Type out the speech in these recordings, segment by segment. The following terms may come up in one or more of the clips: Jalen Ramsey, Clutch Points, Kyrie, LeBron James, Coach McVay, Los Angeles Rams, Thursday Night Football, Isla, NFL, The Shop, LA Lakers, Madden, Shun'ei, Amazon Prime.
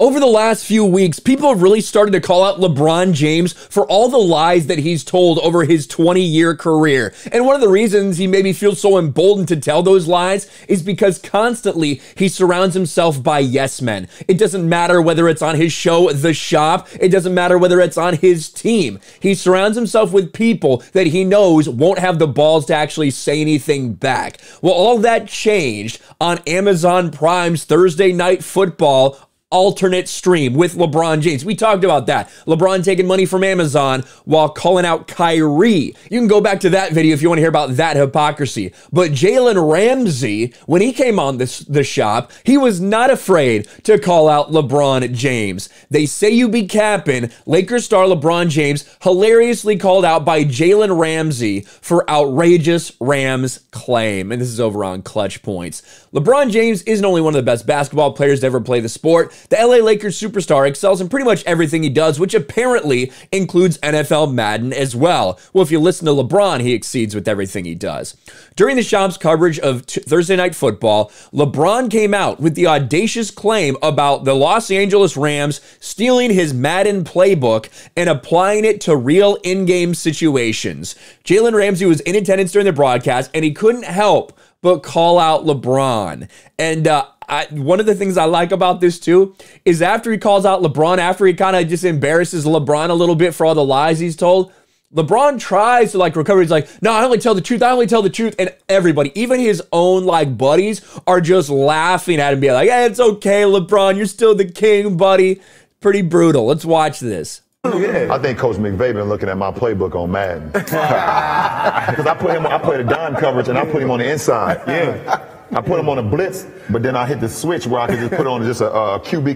Over the last few weeks, people have really started to call out LeBron James for all the lies that he's told over his 20-year career. And one of the reasons he maybe feels so emboldened to tell those lies is because constantly he surrounds himself by yes men. It doesn't matter whether it's on his show, The Shop. It doesn't matter whether it's on his team. He surrounds himself with people that he knows won't have the balls to actually say anything back. Well, all that changed on Amazon Prime's Thursday Night Football alternate stream with LeBron James. We talked about that. LeBron taking money from Amazon while calling out Kyrie. You can go back to that video if you want to hear about that hypocrisy. But Jalen Ramsey, when he came on The Shop, he was not afraid to call out LeBron James. They say you be capping. Lakers star LeBron James hilariously called out by Jalen Ramsey for outrageous Rams claim. And this is over on Clutch Points. LeBron James isn't only one of the best basketball players to ever play the sport. The LA Lakers superstar excels in pretty much everything he does, which apparently includes NFL Madden as well. Well, if you listen to LeBron, he exceeds with everything he does. During The Shop's coverage of Thursday Night Football, LeBron came out with the audacious claim about the Los Angeles Rams stealing his Madden playbook and applying it to real in-game situations. Jalen Ramsey was in attendance during the broadcast, and he couldn't help but call out LeBron. And one of the things I like about this too is after he calls out LeBron, after he kind of just embarrasses LeBron a little bit for all the lies he's told, LeBron tries to like recover. He's like, no, I only tell the truth. I only tell the truth. And everybody, even his own like buddies, are just laughing at him, being like, hey, it's okay, LeBron. You're still the king, buddy. Pretty brutal. Let's watch this. Yeah. I think Coach McVay been looking at my playbook on Madden. Because I play the dime coverage and I put him on the inside. Yeah. I put him on a blitz, but then I hit the switch where I could just put on just a QB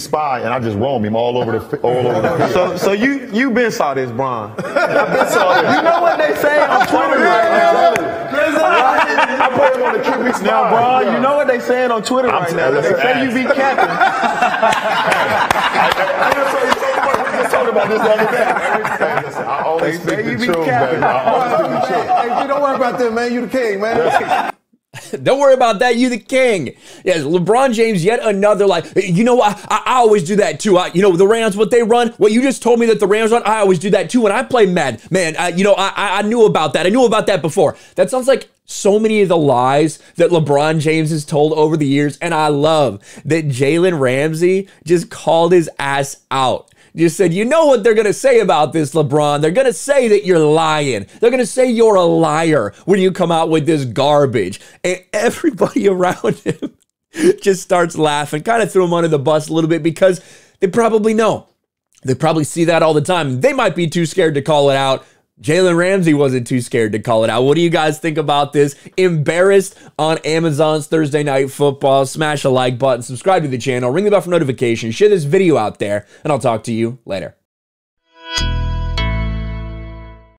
spy, and I just roam him all over the field. So you been saw this, Bron. I been saw this. You know what they say on Twitter right now? I put him on the QB spy. Now, Bron, you know what they saying on Twitter right now? They say you be capping. I just told about this the other day. Listen, I always speak the truth, baby. I always speak the truth. Hey, you don't worry about that, man. You the king, man. Don't worry about that. You the king. Yes, LeBron James, yet another like, you know, I always do that too. The Rams, what they run, what you just told me that the Rams run, I always do that too when I play Madden. Man, I knew about that. I knew about that before. That sounds like so many of the lies that LeBron James has told over the years, and I love that Jalen Ramsey just called his ass out. Just said, you know what they're going to say about this, LeBron. They're going to say that you're lying. They're going to say you're a liar when you come out with this garbage. And everybody around him just starts laughing, kind of threw him under the bus a little bit because they probably know. They probably see that all the time. They might be too scared to call it out. Jalen Ramsey wasn't too scared to call it out. What do you guys think about this? Embarrassed on Amazon's Thursday Night Football. Smash the like button, subscribe to the channel, ring the bell for notifications, share this video out there, and I'll talk to you later.